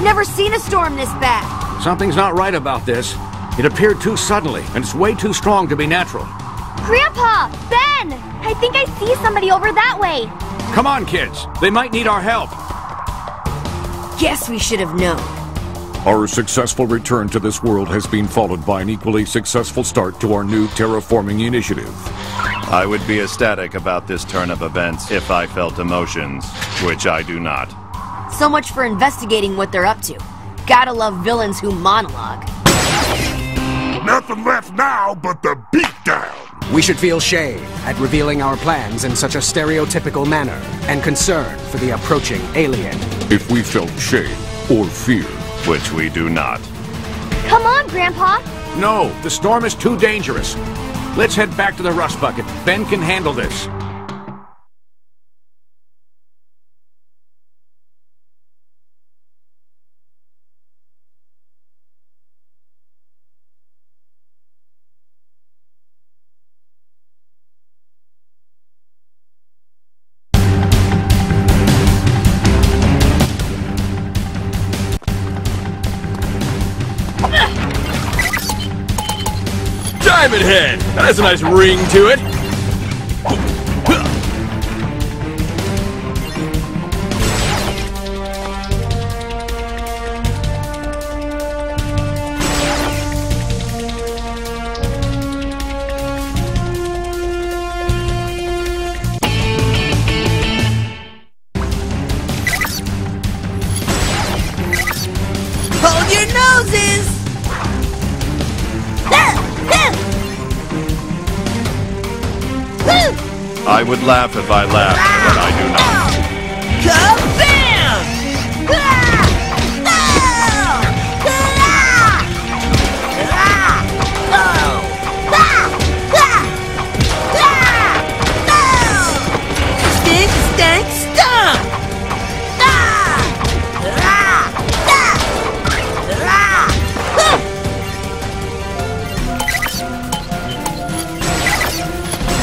I've never seen a storm this bad. Something's not right about this. It appeared too suddenly, and it's way too strong to be natural. Grandpa! Ben! I think I see somebody over that way. Come on, kids. They might need our help. Guess we should have known. Our successful return to this world has been followed by an equally successful start to our new terraforming initiative. I would be ecstatic about this turn of events if I felt emotions, which I do not. So much for investigating what they're up to. Gotta love villains who monologue. Nothing left now but the beatdown! We should feel shame at revealing our plans in such a stereotypical manner and concern for the approaching alien. If we felt shame or fear, which we do not. Come on, Grandpa! No, the storm is too dangerous. Let's head back to the rust bucket. Ben can handle this. Diamond Head! That has a nice ring to it! Hold your noses! I would laugh if I laughed, but I do not. Kabam! Stick, stank, stomp!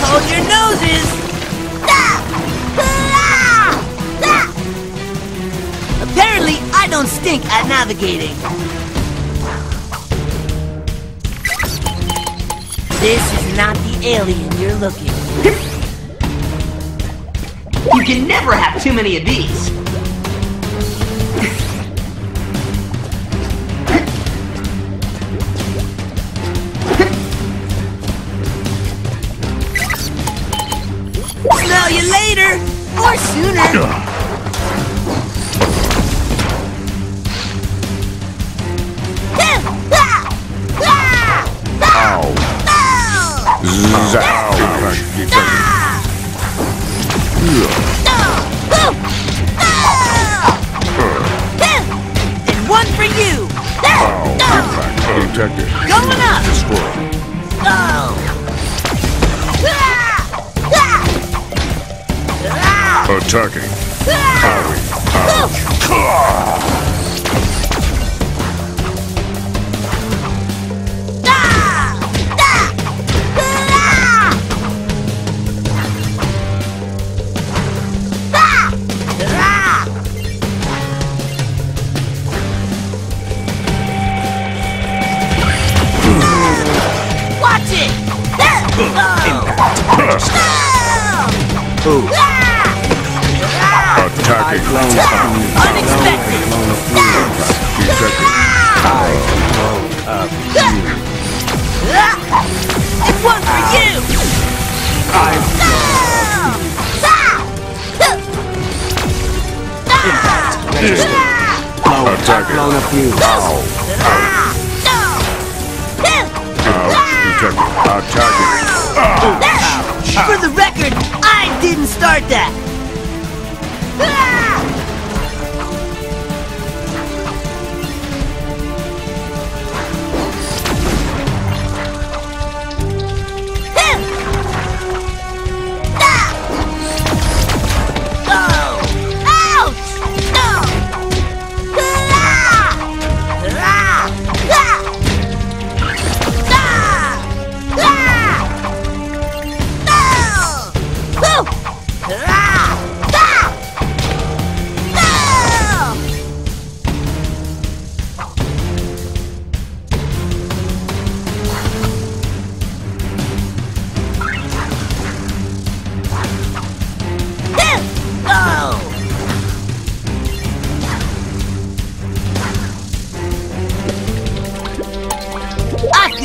Hold your noses! I don't stink at navigating. This is not the alien you're looking for. You can never have too many of these. Smell you later, or sooner. And one for you! Detected. Going up! Attacking. Attacking. Unexpected. It's one for you. Attacking. For the record, I didn't start that. Ah!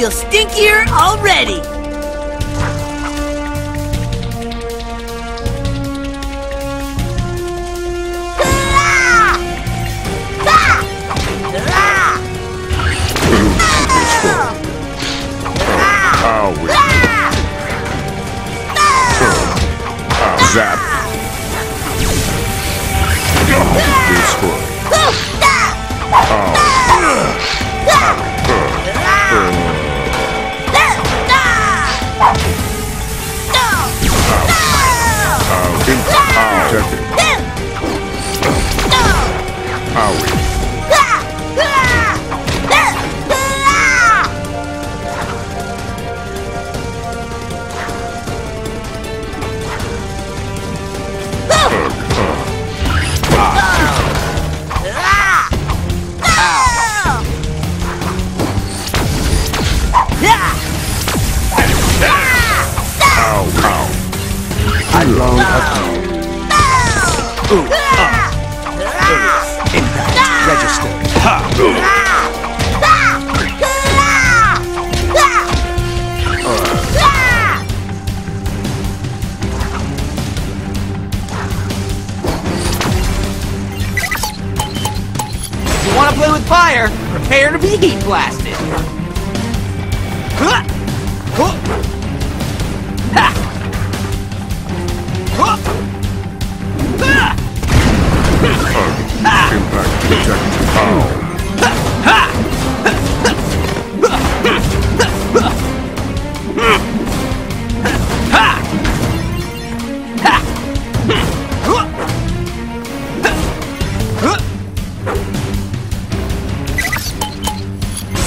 feel stinkier already. Zap. Impact registered. Ha! You want to play with fire? Prepare to be heat blasted.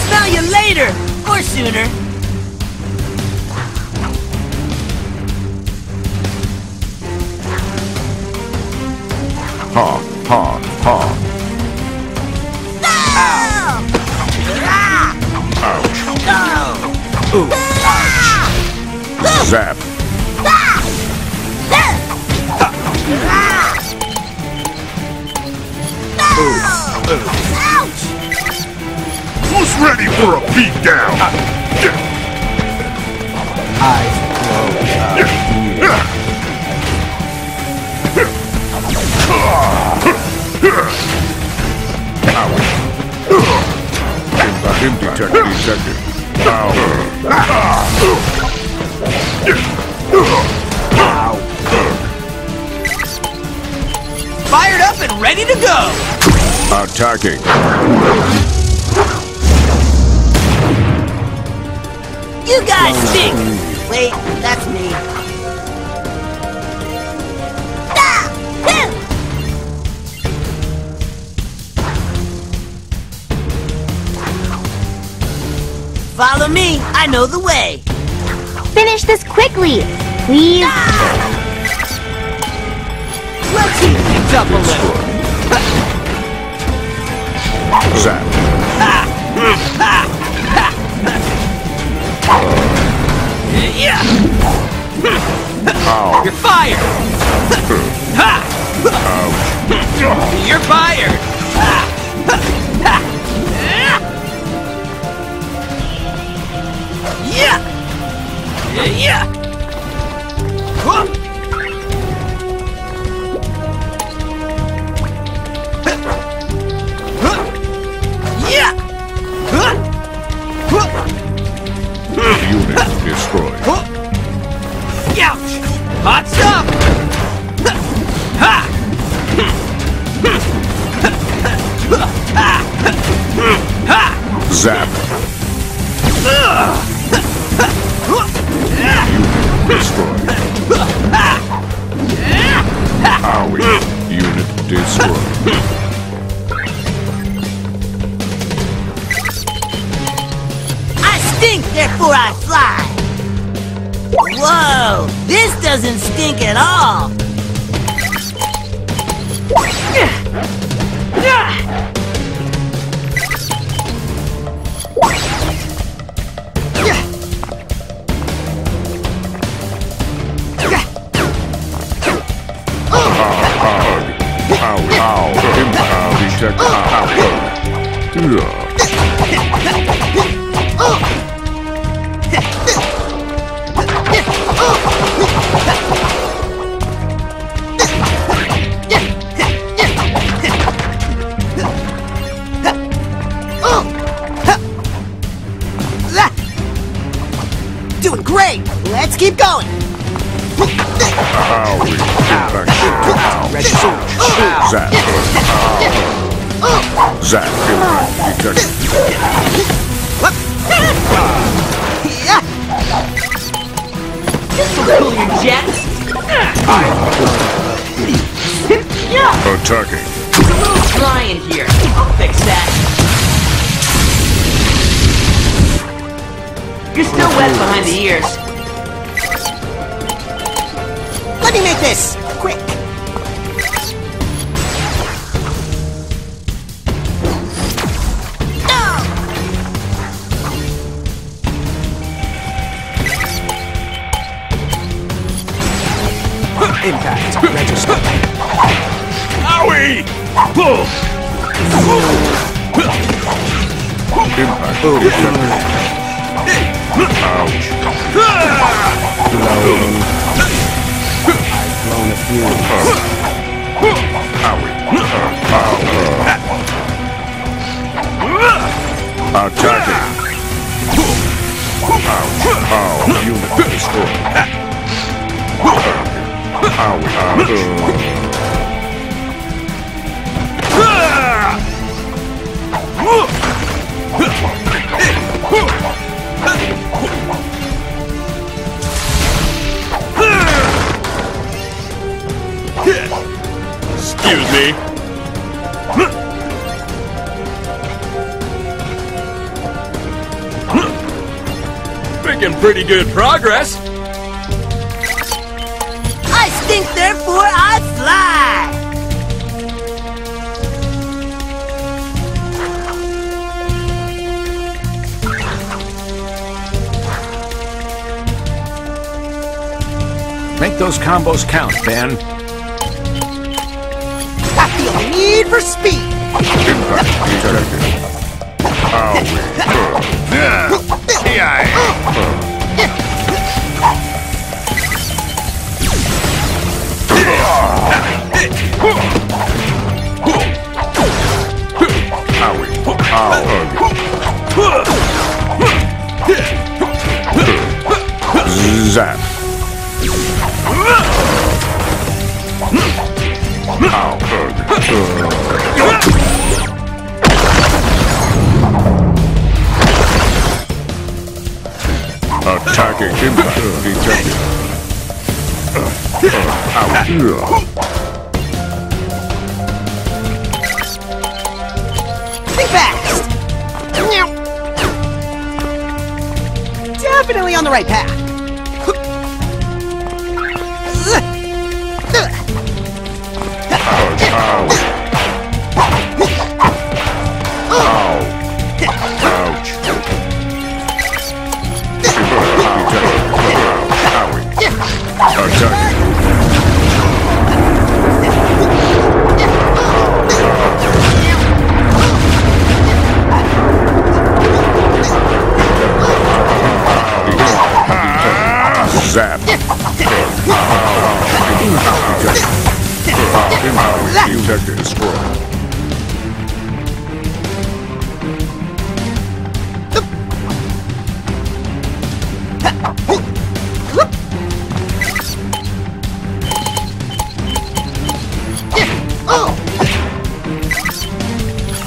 Smell you later, or sooner. Ha, ha, ha. Ooh, ouch. Zap. Ouch. Who's ready for a beatdown? Eyes closed. Detective. Ow. Ow. Fired up and ready to go. Attacking. You guys stink. Wait, that's me. Follow me, I know the way. Finish this quickly, please. Let's heat things up a little. Zap. You're fired. You're fired. Yeah! Huh. Yeah! Huh. Unit destroyed. Ouch! Hot stuff! Zap! Destroyed. Owie. Unit destroyed. I stink, therefore I fly. Whoa, this doesn't stink at all. Doing great! Let's keep going! Attacking. There's a little fly in here. I'll fix that. You're still wet behind the ears. Let me make this! Quick! No! Impact. Register. Ouch! Excuse me. Making pretty good progress. I stink, therefore I fly. Make those combos count, Ben. I feel the need for speed. Impact detected. Zap. Attacking impact detected. Think fast! Definitely on the right path. Zap. Detected. Destroyed.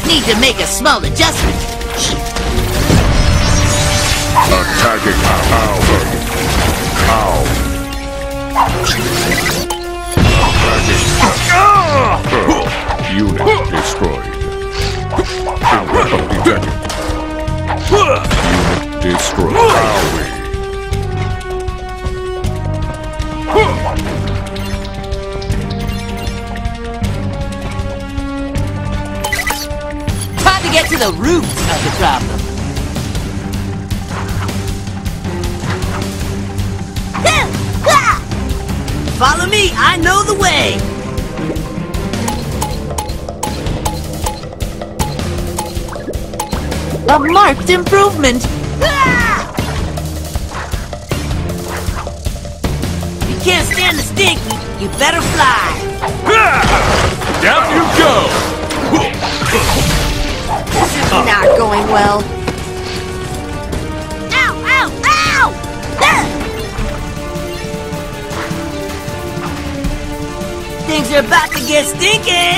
Need to make a small adjustment. Attacking Attacking. Unit destroyed. Unit destroyed. Get to the root of the problem. Follow me, I know the way. A marked improvement. You can't stand the stick, you better fly. Down you go. This is not going well. Ow, ow, ow! Things are about to get stinky.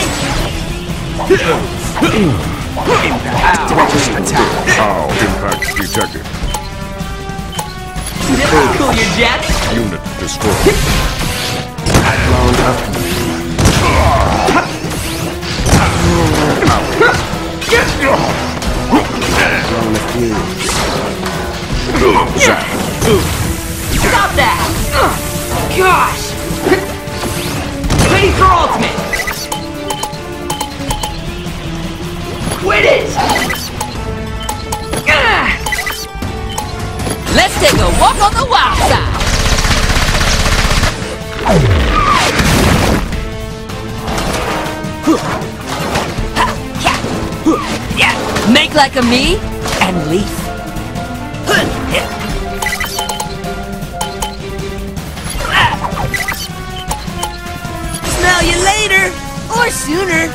Impact detected. Cool, you jet. Unit destroyed. Blown up. Stop that! Gosh! Ready for ultimate! Quit it! Let's take a walk on the wild side! Make like a me and leaf. Smell you later or sooner.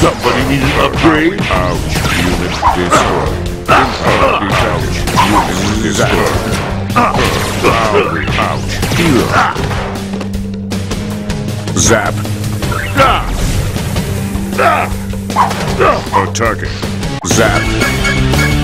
Somebody needs an upgrade? Ouch, unit destroyed. Unit destroyed. Ouch, heal. Zap. Attacking. Zap.